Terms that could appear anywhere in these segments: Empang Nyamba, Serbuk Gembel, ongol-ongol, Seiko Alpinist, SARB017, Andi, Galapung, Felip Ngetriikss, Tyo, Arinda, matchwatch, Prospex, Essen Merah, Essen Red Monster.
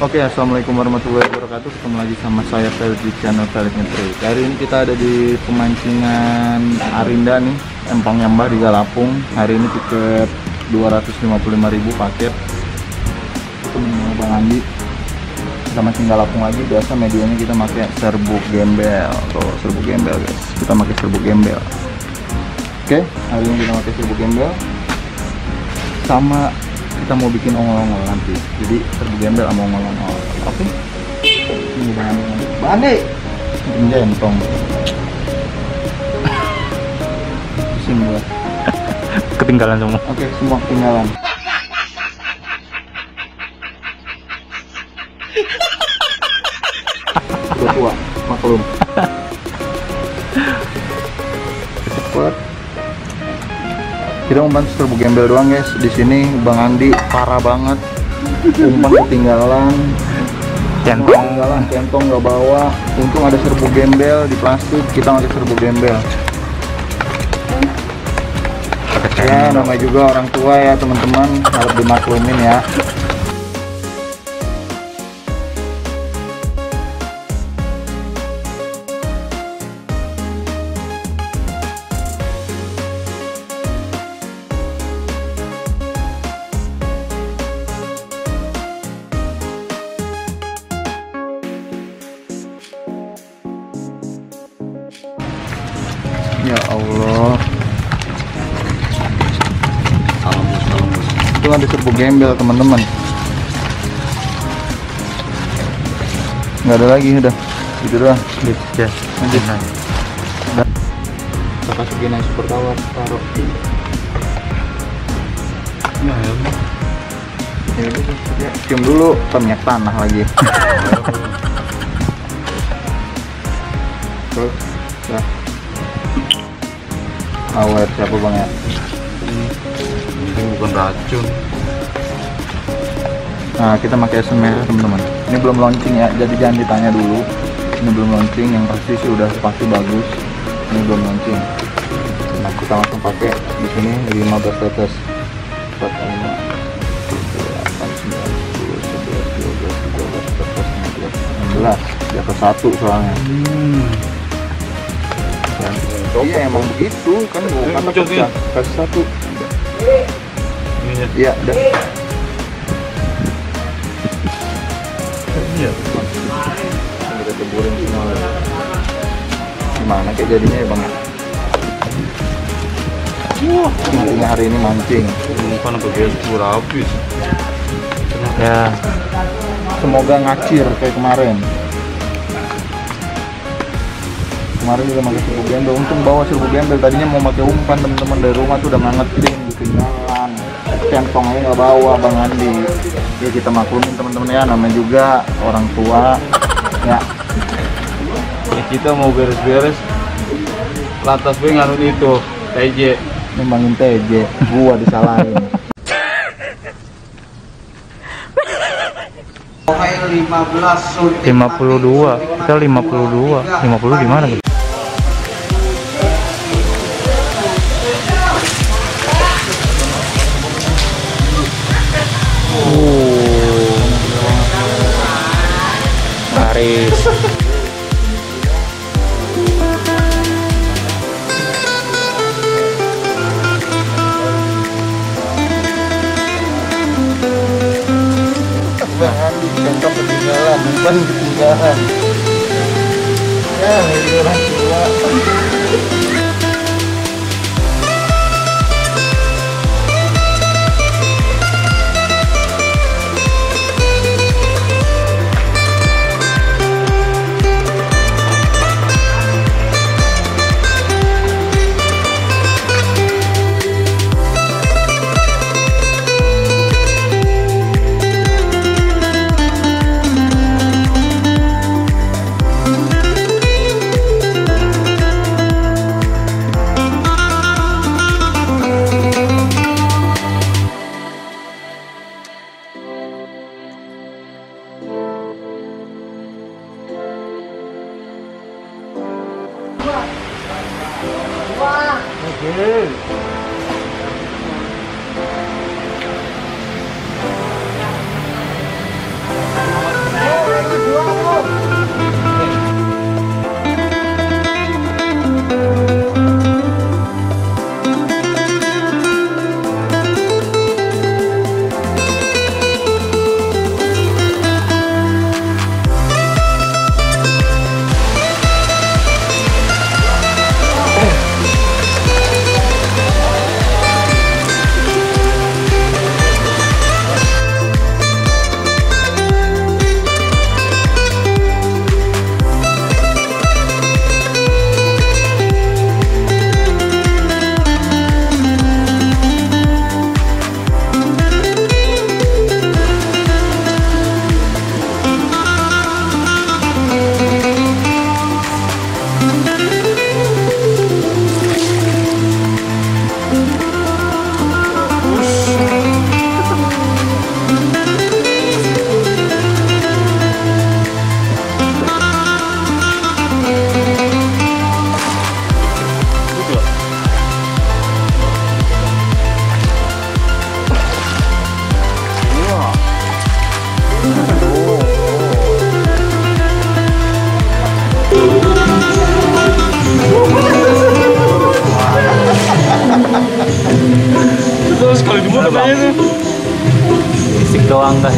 Oke, assalamualaikum warahmatullahi wabarakatuh. Ketemu lagi sama saya Felip di channel Felip Ngetriikss. Hari ini kita ada di pemancingan Arinda nih, Empang Nyamba di Galapung. Hari ini tiket 255.000 paket. Itu menurut Bang Andi. Kita mancing Galapung lagi. Biasa medianya kita pakai serbuk gembel. Tuh, serbuk gembel guys. Kita pakai serbuk gembel. Oke, hari ini kita pakai serbuk gembel. Sama kita mau bikin ongol-ongol nanti, jadi serbuk gembel sama ongol-ongol. Oke, ini Bang Andi jentong pusing gue, ketinggalan semua. Oke, semua ketinggalan. Tua maklum. Cepat. Kita umpan serbuk gembel doang guys. Di sini Bang Andi parah banget, umpan ketinggalan, centong nggak bawa. Untung ada serbuk gembel di plastik, kita pakai serbuk gembel. Ya namanya juga orang tua ya teman-teman, harus dimaklumin ya. Ya Allah, itu ada serbuk gembel teman-teman. Nggak ada lagi, udah gitu doang. Lanjut kita masukin aja super tawar, taruh ya udah, cium dulu minyak tanah lagi. Terus udah awet. Siapa Bang ya? Ini bukan racun. Nah, kita pakai Essen Merah teman-teman. Ini belum launching ya, jadi jangan ditanya dulu. Ini belum launching, yang pasti sih udah pasti bagus. Ini belum launching. Nah, kita langsung pakai di sini 15 tetes. 4, 5, 6, 7, 8, 9, 10, 11, 12, 13, 14, 15, 16. Jatuh satu soalnya. Iya emang begitu kan, gue kata pecah kasih satu. Iya udah. Iya kita teburin semua. Gimana kayak jadinya ya Bang? Intinya hari ini mancing. Umpan bagian sepuluh habis. Ya semoga ngacir kayak kemarin. Kemarin juga pakai serbuk gembel, untung bawa serbuk gembel. Tadinya mau pakai umpan teman-teman, dari rumah tuh udah ngangetin, ketinggalan centongnya nggak bawa Bang Andi. Ya kita maklumin teman-teman ya, namanya juga orang tua ya. Ya kita mau beres-beres, lantas gue ngarut itu TJ, memangin TJ, gua disalahin. Pokoknya 52, kita 52, 50 di mana? Contoh ketinggalan, bukan ketinggalan. Ya, ini orang tua. terbang. Fisik doang guys.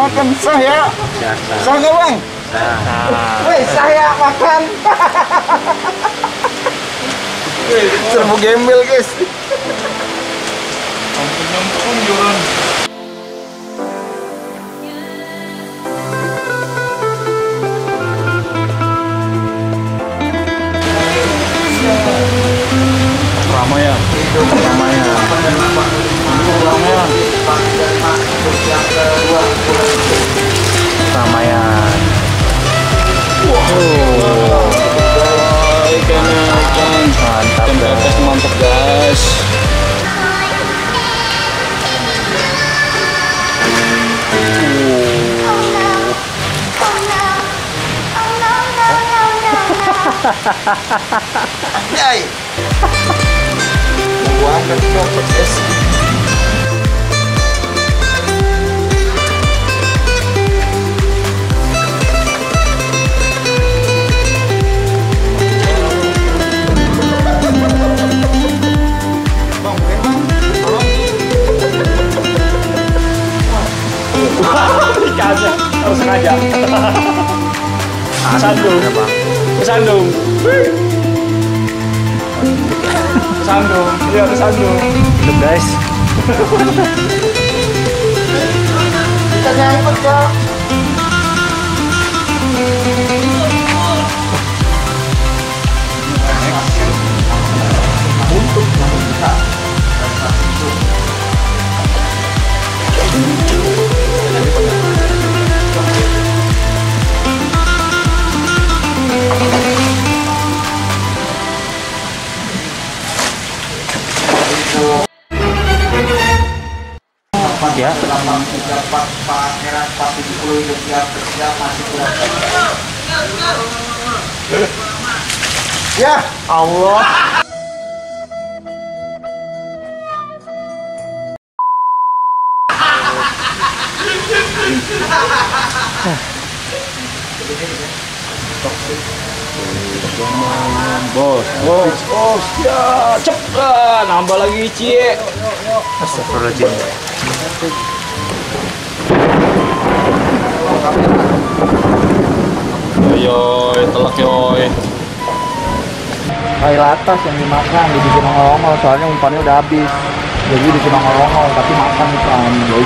Makan saya, sah nggak bang? Wih, saya makan. Serbuk gembel guys. Ampun joran. Ramai ya, ramai ya. Ramayan. Wow. Ikan mantap guys, mantap guys. Anjay. Buang ke toples. Aja, harus sengaja. Kesandung. Kesandung. Look guys. Kita nyangkut kok. Untuk kita. Ya. Ya Allah. Bos, ya, cepat nambah lagi cie. Astagfirullahaladzim. Yoi, telak yoi. Kail atas yang dimakan, dibikin ngolongol, soalnya umpannya udah habis. Jadi dibikin ngolongol, tapi makan umpan, yoi.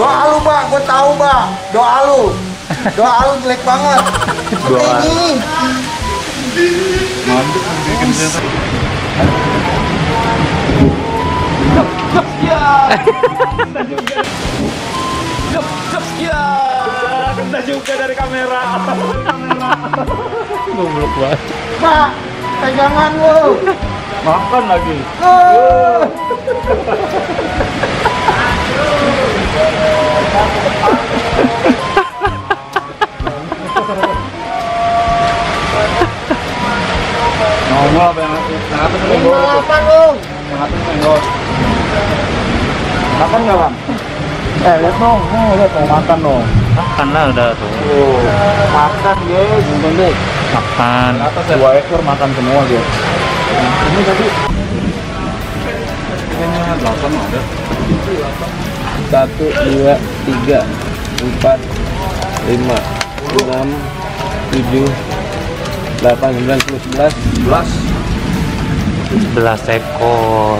Doa lu, Pak. Gue tahu, Pak. Doa lu jelek banget. Doa. Mantap. Ya. Kena juga dari kamera. Goblok banget. Pak, pegangan lu. Makan lagi. Nongol banget. Makan nggak bang? Lihat dong, lihat mau makan dong. Makan lah udah tuh. Makan guys, Makan. Dua ekor makan semua dia. Ini tadi kayaknya 8 ada. 1, 2, 3, 4, 5, 6, 7, 8, 9, 10, 11 ekor.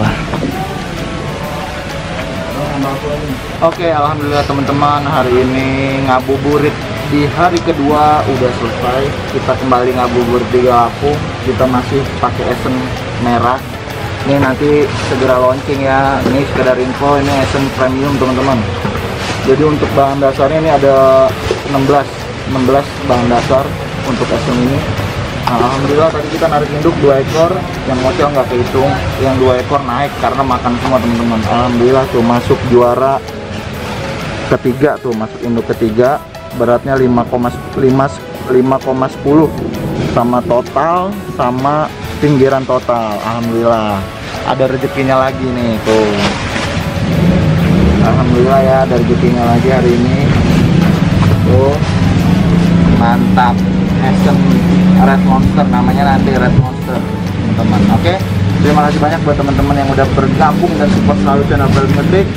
Oke, alhamdulillah teman-teman, hari ini ngabuburit di hari kedua udah selesai. Kita kembali ngabuburit di Galapung. Kita masih pakai Essen Merah. Ini nanti segera launching ya. Ini sekedar info, ini Essen Premium teman-teman. Jadi untuk bahan dasarnya ini ada 16 bahan dasar untuk Essen ini. Alhamdulillah tadi kita narik induk 2 ekor, yang ngocel nggak kehitung, yang 2 ekor naik karena makan semua teman-teman. Alhamdulillah tuh masuk juara ketiga, tuh masuk induk ketiga, beratnya 5,10 sama total sama pinggiran total. Alhamdulillah ada rezekinya lagi nih tuh. Alhamdulillah ya, ada rezekinya lagi hari ini tuh. Mantap, Essen Red Monster namanya, nanti Red Monster teman-teman. Oke, terima kasih banyak buat teman-teman yang udah bergabung dan support selalu channel Felip Ngetriikss.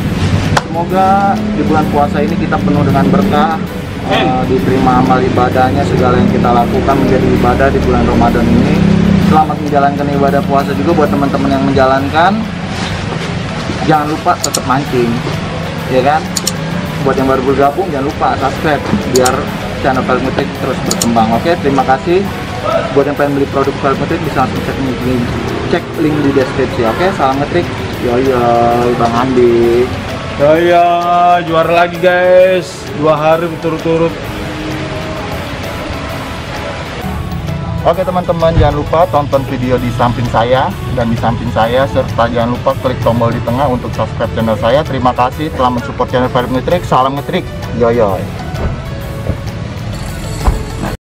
Semoga di bulan puasa ini kita penuh dengan berkah, diterima amal ibadahnya, segala yang kita lakukan menjadi ibadah di bulan Ramadan ini. Selamat menjalankan ibadah puasa juga buat teman-teman yang menjalankan. Jangan lupa tetap mancing, ya kan? Buat yang baru bergabung jangan lupa subscribe biar channel Felip Ngetriikss terus berkembang. Oke, terima kasih. Buat yang pengen beli produk Felip Ngetriikss bisa langsung cek link di deskripsi. Oke, salam Ngetriikss. Yoi, Bang Andi. Yoi, juara lagi guys. 2 hari berturut-turut. Oke teman-teman, jangan lupa tonton video di samping saya dan di samping saya, serta jangan lupa klik tombol di tengah untuk subscribe channel saya. Terima kasih telah mensupport channel Felip Ngetriikss. Salam Ngetriikss. Yoi.